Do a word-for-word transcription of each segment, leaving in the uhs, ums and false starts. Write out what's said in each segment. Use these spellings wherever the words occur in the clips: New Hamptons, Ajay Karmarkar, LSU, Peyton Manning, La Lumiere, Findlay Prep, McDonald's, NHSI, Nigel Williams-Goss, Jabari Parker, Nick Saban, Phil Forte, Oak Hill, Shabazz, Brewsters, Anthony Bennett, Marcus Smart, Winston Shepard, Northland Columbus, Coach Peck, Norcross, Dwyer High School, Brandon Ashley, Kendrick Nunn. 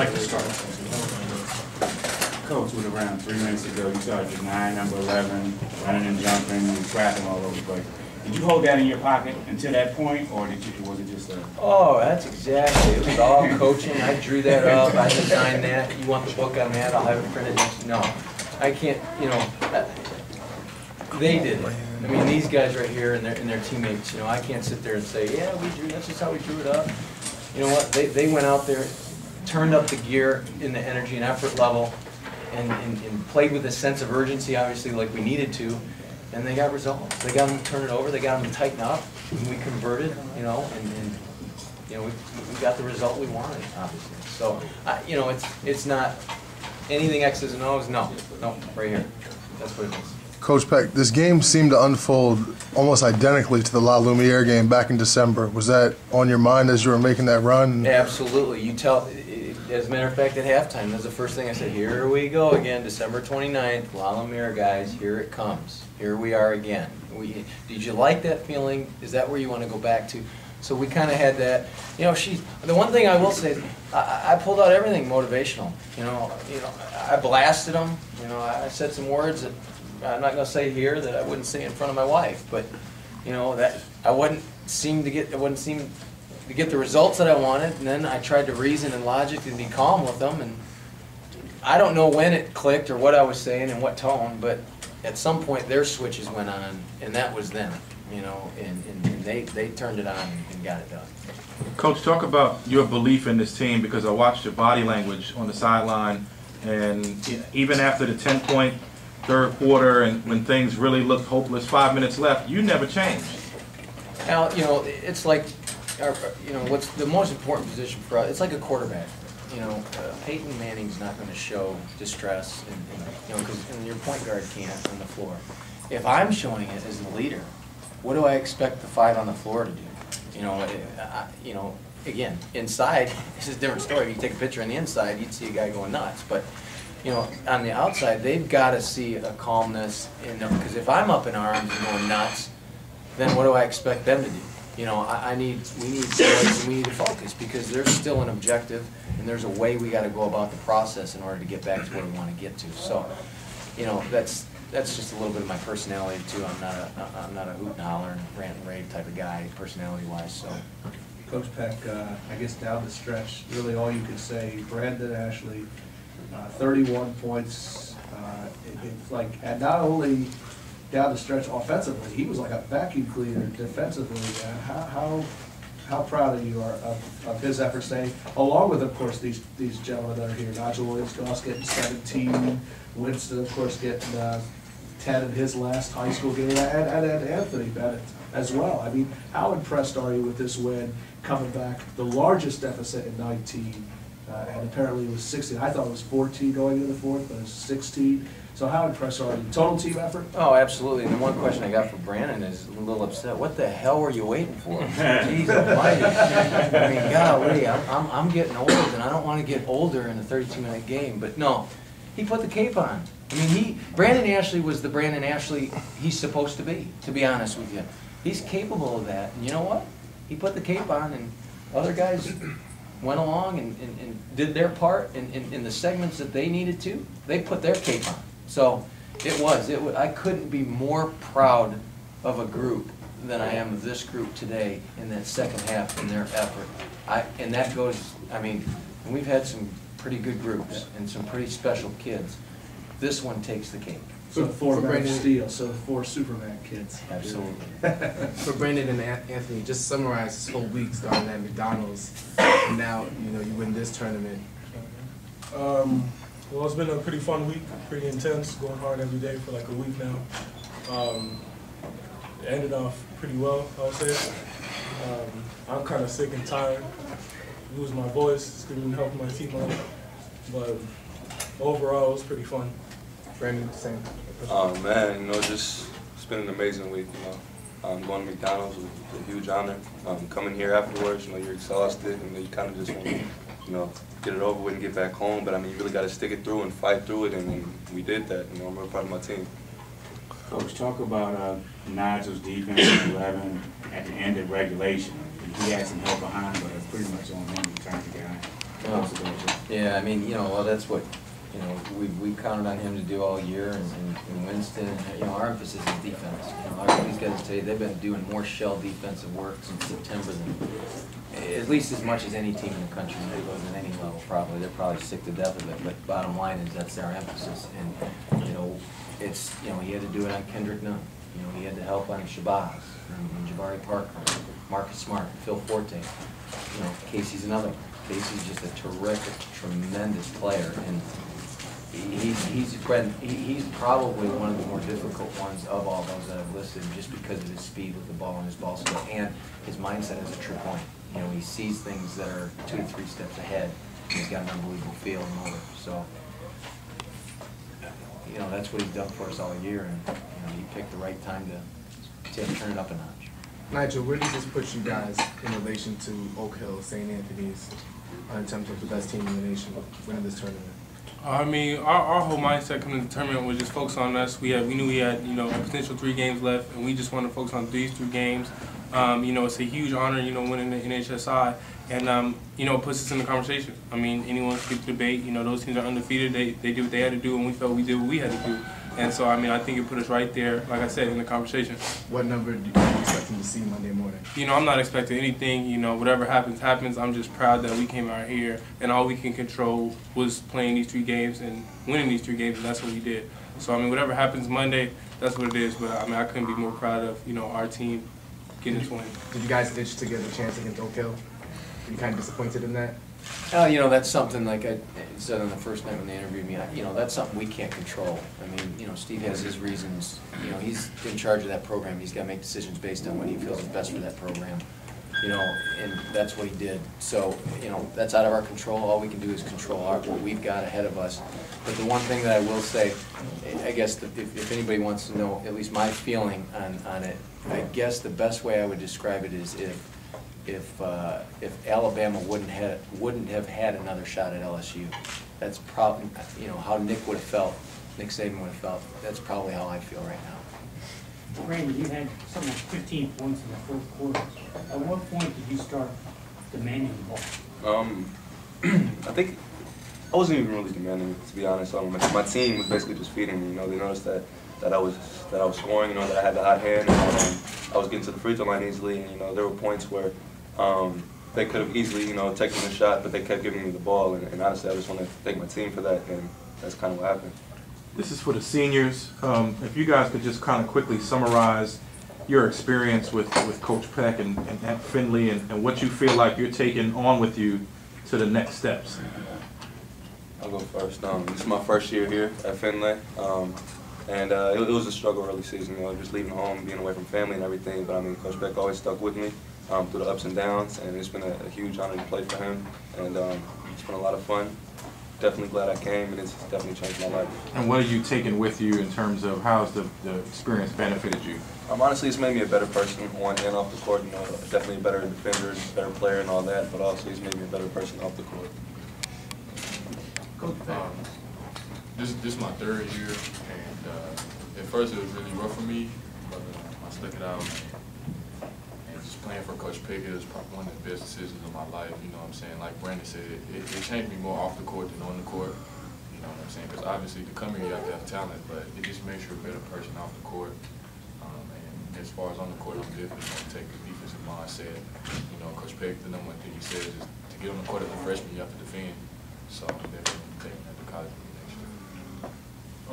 like to start. Coach, with around three minutes ago, you started your nine, number eleven, running and jumping and trapping all over the place. Did you hold that in your pocket until that point, or did you, was it just a... Oh, that's exactly. It was all coaching. I drew that up. I designed that. You want the book on that? I'll have it printed. No, I can't, you know, they did it. I mean, these guys right here and their, and their teammates, you know, I can't sit there and say, yeah, we drew, that's just how we drew it up. You know what? They, they went out there, turned up the gear in the energy and effort level, and, and, and played with a sense of urgency, obviously, like we needed to. And they got results. They got them to turn it over. They got them to tighten up. And we converted, you know, and, and you know, we, we got the result we wanted, obviously. So, I, you know, it's it's not anything X's and O's. No, no, right here. That's what it is. Coach Peck, this game seemed to unfold almost identically to the La Lumiere game back in December. Was that on your mind as you were making that run? Absolutely. You tell. It, as a matter of fact, at halftime, that's the first thing I said. Here we go again, December twenty-ninth, La Lumiere, guys. Here it comes. Here we are again. We, did you like that feeling? Is that where you want to go back to? So we kind of had that. You know, she. The one thing I will say is I, I pulled out everything motivational. You know, you know, I blasted them. You know, I said some words that I'm not going to say here that I wouldn't say in front of my wife. But you know that I wouldn't seem to get. I wouldn't seem to get the results that I wanted. And then I tried to reason and logic and be calm with them. And I don't know when it clicked or what I was saying and what tone, but at some point their switches went on, and that was them, you know, and, and, and they, they turned it on and got it done. Coach, talk about your belief in this team, because I watched your body language on the sideline, and even after the ten-point third quarter and when things really looked hopeless, five minutes left, you never changed. Now, you know, it's like, our, you know, what's the most important position for us, it's like a quarterback. You know, uh, Peyton Manning's not going to show distress, and, and, you know, because your point guard can't on the floor. If I'm showing it as the leader, what do I expect the five on the floor to do? You know, it, I, you know, again, inside, this is a different story. If you take a picture on the inside, you'd see a guy going nuts. But, you know, on the outside, they've got to see a calmness in them. Because if I'm up in arms and going nuts, then what do I expect them to do? You know, I, I need, we need to, we need to focus, because there's still an objective and there's a way we got to go about the process in order to get back to where we want to get to. So, you know, that's that's just a little bit of my personality too. I'm not a I'm not a hoot and holler and rant and rave type of guy, personality wise. So, Coach Peck, uh, I guess down the stretch, really all you could say, Brandon Ashley, uh, thirty-one points. Uh, it, it's like, and not only down the stretch offensively, he was like a vacuum cleaner defensively. Uh, how, how how proud of you are of, of his efforts today, along with, of course, these these gentlemen that are here. Nigel Williams-Goss getting seventeen, Winston, of course, getting uh, ten in his last high school game, and, and, and Anthony Bennett as well. I mean, how impressed are you with this win, coming back, the largest deficit in nineteen, uh, and apparently it was sixteen. I thought it was fourteen going into the fourth, but it was sixteen. So how impressed are you? Total team effort? Oh, absolutely. And the one question I got for Brandon is a little upset. What the hell were you waiting for? Jeez almighty. I mean, golly, I'm, I'm, I'm getting old, and I don't want to get older in a thirty-two minute game. But no, he put the cape on. I mean, he Brandon Ashley was the Brandon Ashley he's supposed to be, to be honest with you. He's capable of that. And you know what? He put the cape on, and other guys went along and, and, and did their part in, in, in the segments that they needed to. They put their cape on. So it was, it was. I couldn't be more proud of a group than I am of this group today in that second half and their effort. I, and that goes, I mean, we've had some pretty good groups and some pretty special kids. This one takes the cake. So for Brandon Steele, so four Superman kids. Absolutely. For Brandon and Anthony, just summarize this whole week starting at McDonald's, and now, you know, you win this tournament. Um. Well, it's been a pretty fun week, pretty intense, going hard every day for like a week now. Um, it ended off pretty well, I would say. Um, I'm kind of sick and tired. Lose my voice, it's going to help my team out. But overall, it was pretty fun. Brandon, same. Oh man, you know, just it's been an amazing week. You know, um, going to McDonald's was a huge honor. Um, coming here afterwards, you know, you're exhausted, and you, know, you kind of just want to, you know, get it over with and get back home. But I mean, you really got to stick it through and fight through it, and, and we did that. You know, I'm real proud of my team. Coach, talk about uh, Nigel's defense at eleven at the end of regulation. He had some help behind, but it's pretty much on him to turn the guy. Oh. Yeah, I mean, you know, well, that's what, you know, we, we counted on him to do all year, and, and, and Winston, you know, our emphasis is defense. You know, our, these guys today, they've been doing more shell defensive work since September than, at least as much as any team in the country, at any level probably. They're probably sick to death of it, but bottom line is that's our emphasis. And, you know, it's, you know, he had to do it on Kendrick Nunn. You know, he had to help on Shabazz, and Jabari Parker, Marcus Smart, Phil Forte. You know, Casey's another one. Casey's just a terrific, tremendous player, and he, he's he's probably one of the more difficult ones of all those that I've listed, just because of his speed with the ball and his ball skill, and his mindset as a true point. You know, he sees things that are two or three steps ahead, and he's got an unbelievable feel and motor. So, you know, that's what he's done for us all year, and you know, he picked the right time to, to turn it up a notch. Nigel, where does this put you guys in relation to Oak Hill, Saint Anthony's, uh, in terms of the best team in the nation winning this tournament? I mean, our, our whole mindset coming to the tournament was just focus on us. We had, we knew we had, you know, a potential three games left, and we just wanted to focus on these two games. Um, you know, it's a huge honor, you know, winning the N H S I, and, um, you know, it puts us in the conversation. I mean, anyone could debate, you know, those teams are undefeated. They, they did what they had to do, and we felt we did what we had to do. And so, I mean, I think it put us right there, like I said, in the conversation. What number do you expect to see Monday morning? You know, I'm not expecting anything. You know, whatever happens, happens. I'm just proud that we came out here, and all we can control was playing these three games and winning these three games, and that's what we did. So, I mean, whatever happens Monday, that's what it is. But, I mean, I couldn't be more proud of, you know, our team getting this win. Did you guys ditch to get a chance against Oak Hill? Were you kind of disappointed in that? Oh, you know, that's something, like I said on the first night when they interviewed me, you know, that's something we can't control. I mean, you know, Steve has his reasons. You know, he's in charge of that program. He's got to make decisions based on what he feels is best for that program. You know, and that's what he did. So, you know, that's out of our control. All we can do is control our, what we've got ahead of us. But the one thing that I will say, I guess the, if, if anybody wants to know, at least my feeling on, on it, I guess the best way I would describe it is if, If uh, if Alabama wouldn't have wouldn't have had another shot at L S U, that's probably, you know, how Nick would have felt, Nick Saban would have felt. That's probably how I feel right now. Brandon, you had something like fifteen points in the fourth quarter. At what point did you start demanding the ball? Um, I think I wasn't even really demanding it, to be honest. Um, my team was basically just feeding me. You know, they noticed that that I was that I was scoring. You know, that I had the hot hand. And um, I was getting to the free throw line easily. And you know, there were points where Um, they could have easily, you know, taken the shot, but they kept giving me the ball, and, and honestly, I just want to thank my team for that, and that's kind of what happened. This is for the seniors. Um, if you guys could just kind of quickly summarize your experience with, with Coach Peck and, and at Findlay, and, and what you feel like you're taking on with you to the next steps. I'll go first. Um, this is my first year here at Findlay, um, and uh, it, it was a struggle early season, you know, just leaving home, being away from family and everything, but I mean, Coach Peck always stuck with me. Um, through the ups and downs, and it's been a, a huge honor to play for him, and um, it's been a lot of fun. Definitely glad I came, and it's definitely changed my life. And what are you taking with you in terms of how has the, the experience benefited you? Um, honestly, it's made me a better person on and off the court. You know, definitely a better defender, better player, and all that, but also it's made me a better person off the court. Cool. Um, this, this is my third year, and uh, at first it was really rough for me, but uh, I stuck it out. Playing for Coach Peck is probably one of the best decisions of my life, you know what I'm saying? Like Brandon said, it, it, it changed me more off the court than on the court, you know what I'm saying? Because obviously to come here you have to have talent, but it just makes you a better person off the court. Um, and as far as on the court, I'm definitely going to take the defensive mindset. You know, Coach Peck, the number one thing he says is to get on the court as a freshman, you have to defend. So I'm definitely taking that to college next year.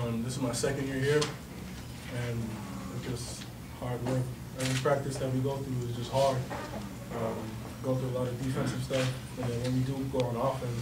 Um, this is my second year here, and it's just hard work. Every practice that we go through is just hard. Um, go through a lot of defensive stuff, and then when we do go on offense,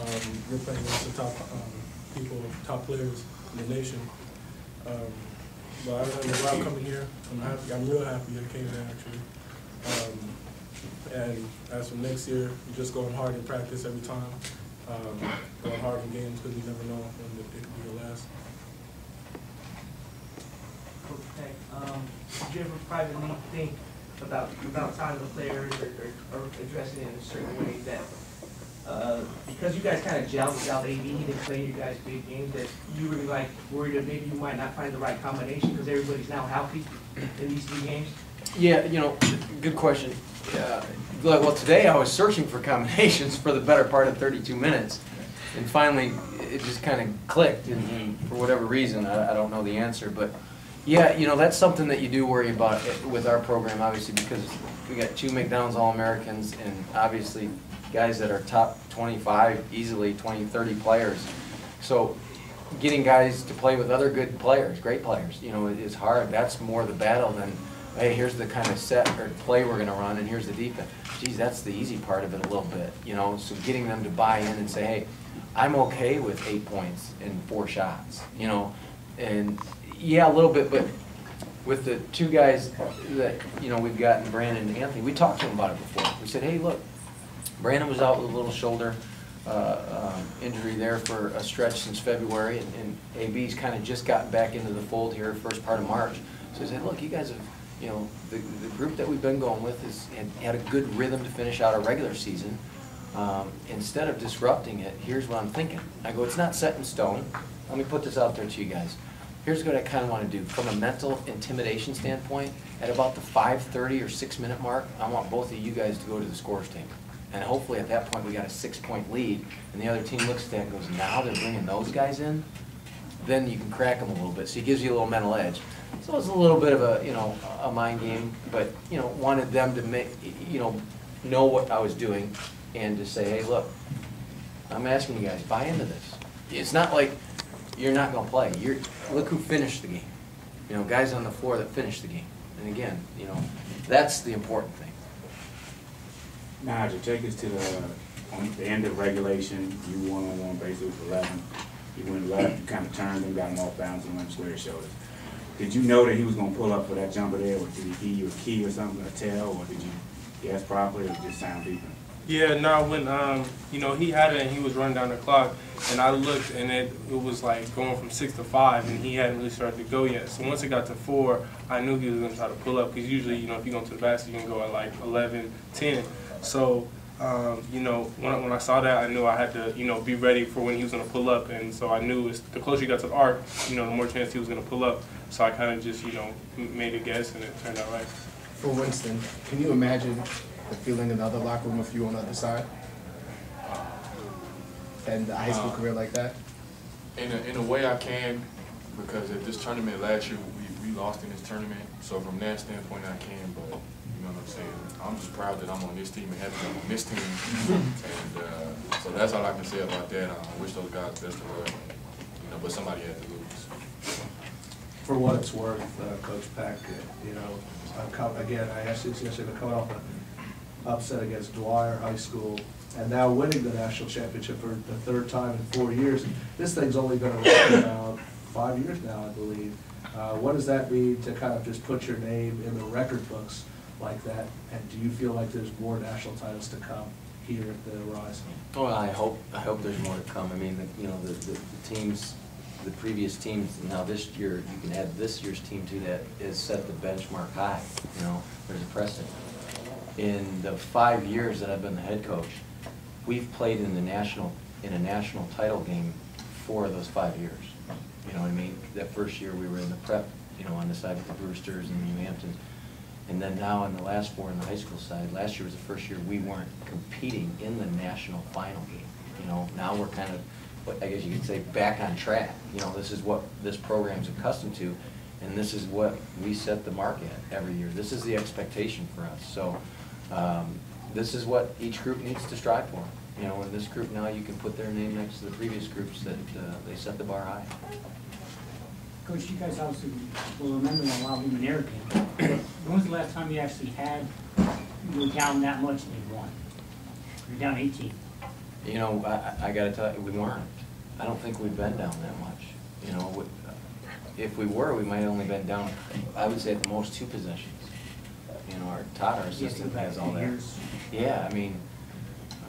um, we're playing against the top um, people, top players in the nation. Um, but I remember when I'm coming here, I'm happy. I'm real happy I came here, actually. Um, and as for next year, we're just going hard in practice every time. Um, going hard in games because we never know when it could be the last. Okay. Um, did you ever privately think about about time the players or, or, or addressing it in a certain way that uh, because you guys kind of gelled without A B, he didn't play you guys big games, that you were like worried that maybe you might not find the right combination because everybody's now healthy in these three games? Yeah, you know, good question. Uh, well, today I was searching for combinations for the better part of thirty-two minutes, and finally it just kind of clicked, and, and for whatever reason, I, I don't know the answer, but yeah, you know, that's something that you do worry about with our program, obviously, because we got two McDonald's All-Americans and obviously guys that are top twenty-five, easily twenty, thirty players. So getting guys to play with other good players, great players, you know, is hard. That's more the battle than, hey, here's the kind of set or play we're going to run and here's the defense. Geez, that's the easy part of it a little bit, you know. So getting them to buy in and say, hey, I'm okay with eight points and four shots, you know. And yeah, a little bit, but with the two guys that, you know, we've gotten, Brandon and Anthony, we talked to them about it before. We said, hey, look, Brandon was out with a little shoulder uh, um, injury there for a stretch since February, and, and A B's kind of just gotten back into the fold here first part of March. So I said, look, you guys have, you know, the, the group that we've been going with has had, had a good rhythm to finish out our regular season. Um, instead of disrupting it, here's what I'm thinking. I go, it's not set in stone. Let me put this out there to you guys. Here's what I kind of want to do. From a mental intimidation standpoint, at about the five thirty or six minute mark, I want both of you guys to go to the scorer's table. And hopefully at that point we got a six point lead, and the other team looks at that and goes, now they're bringing those guys in? Then you can crack them a little bit. So he gives you a little mental edge. So it's a little bit of a, you know, a mind game, but, you know, wanted them to make, you know, know what I was doing and to say, hey, look, I'm asking you guys, buy into this. It's not like you're not going to play. You're, look who finished the game. You know, guys on the floor that finished the game. And again, you know, that's the important thing. Nigel, take us to the, on the end of regulation. You won on one basis with eleven. You went left, you kind of turned him, got him off balance and went to square his shoulders. Did you know that he was going to pull up for that jumper there? Or did he give you a key or something, a tell? Or did you guess properly or just sound deeper? Yeah, no, when, um, you know, he had it and he was running down the clock, and I looked and it, it was like going from six to five, and he hadn't really started to go yet. So once it got to four, I knew he was going to try to pull up, because usually, you know, if you go to the basket, you can go at like eleven, ten. So, um, you know, when I, when I saw that, I knew I had to, you know, be ready for when he was going to pull up. And so I knew it's, the closer you got to the arc, you know, the more chance he was going to pull up. So I kind of just, you know, made a guess, and it turned out right. For Winston, can you imagine the feeling in the other locker room if you on the other side? And a high school um, career like that? In a, in a way I can, because at this tournament last year, we, we lost in this tournament. So from that standpoint, I can, but you know what I'm saying? I'm just proud that I'm on this team and happy that I'm on this team. And uh, so that's all I can say about that. I wish those guys best of luck, you know, but somebody had to lose. For what it's worth, uh, Coach Peck, you know, I'm again, I asked you yesterday to come off upset against Dwyer High School, and now winning the national championship for the third time in four years. This thing's only been around about five years now, I believe. Uh, what does that mean to kind of just put your name in the record books like that? And do you feel like there's more national titles to come here at the Horizon? Well, I hope I hope there's more to come. I mean, the, you know, the, the, the teams, the previous teams, now this year, you can add this year's team to that, is set the benchmark high. You know, there's a precedent. In the five years that I've been the head coach, we've played in the national in a national title game four of those five years. You know what I mean? That first year we were in the prep, you know, on the side with the Brewsters and the New Hamptons, and then now in the last four on the high school side. Last year was the first year we weren't competing in the national final game. You know, now we're kind of, I guess you could say, back on track. You know, this is what this program's accustomed to, and this is what we set the mark at every year. This is the expectation for us. So. Um, this is what each group needs to strive for. You know, in this group now you can put their name next to the previous groups that uh, they set the bar high. Coach, you guys obviously will remember the La Lumiere game. When was the last time you actually had, you were down that much and you won? You're down eighteen. You know, I, I got to tell you, we weren't. I don't think we've been down that much. You know, if we were, we might have only been down, I would say at the most two possessions. You know, our Todd, our assistant, has all that. Yeah, I mean,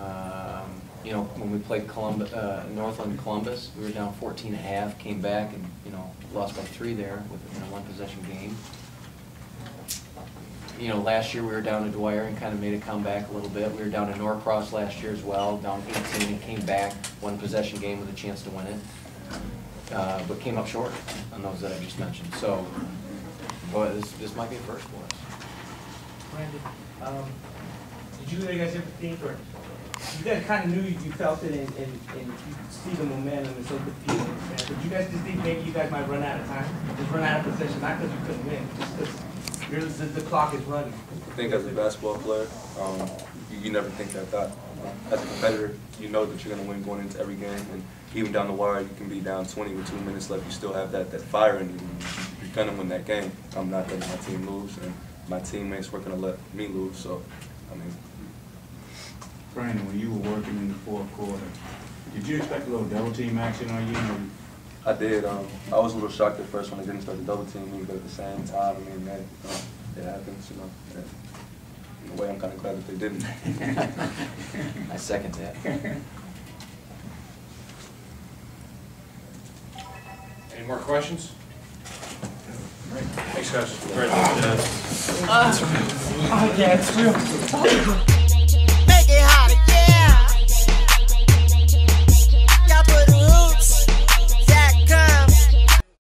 um, you know, when we played Columbus, uh, Northland Columbus, we were down fourteen and a half, came back and, you know, lost by three there with in a one-possession game. You know, last year we were down to Dwyer and kind of made a comeback a little bit. We were down to Norcross last year as well, down eighteen and came back, one-possession game with a chance to win it, uh, but came up short on those that I just mentioned. So, boy, this, this might be a first for us. Brandon, um, Did you guys ever think, or you guys kind of knew you felt it and, and, and you could see the momentum and so could feel it, but you guys just think maybe you guys might run out of time, just run out of possession, not because you couldn't win, just because the, the clock is running? I think as a basketball player, um, you, you never think that thought. As a competitor, you know that you're going to win going into every game, and even down the wire, you can be down twenty with two minutes left. You still have that, that fire in you. You're going to win that game. I'm not letting my team lose, and my teammates weren't going to let me lose, so, I mean. Brandon, when you were working in the fourth quarter, did you expect a little double team action on you? I did. Um, I was a little shocked at first when I didn't start to double team me, but at the same time, I mean, that, you know, it happens, you know. That, in a way, I'm kind of glad that they didn't. I second that. Any more questions? Right. Thanks, guys. Congratulations. Uh, uh, yeah, it's real.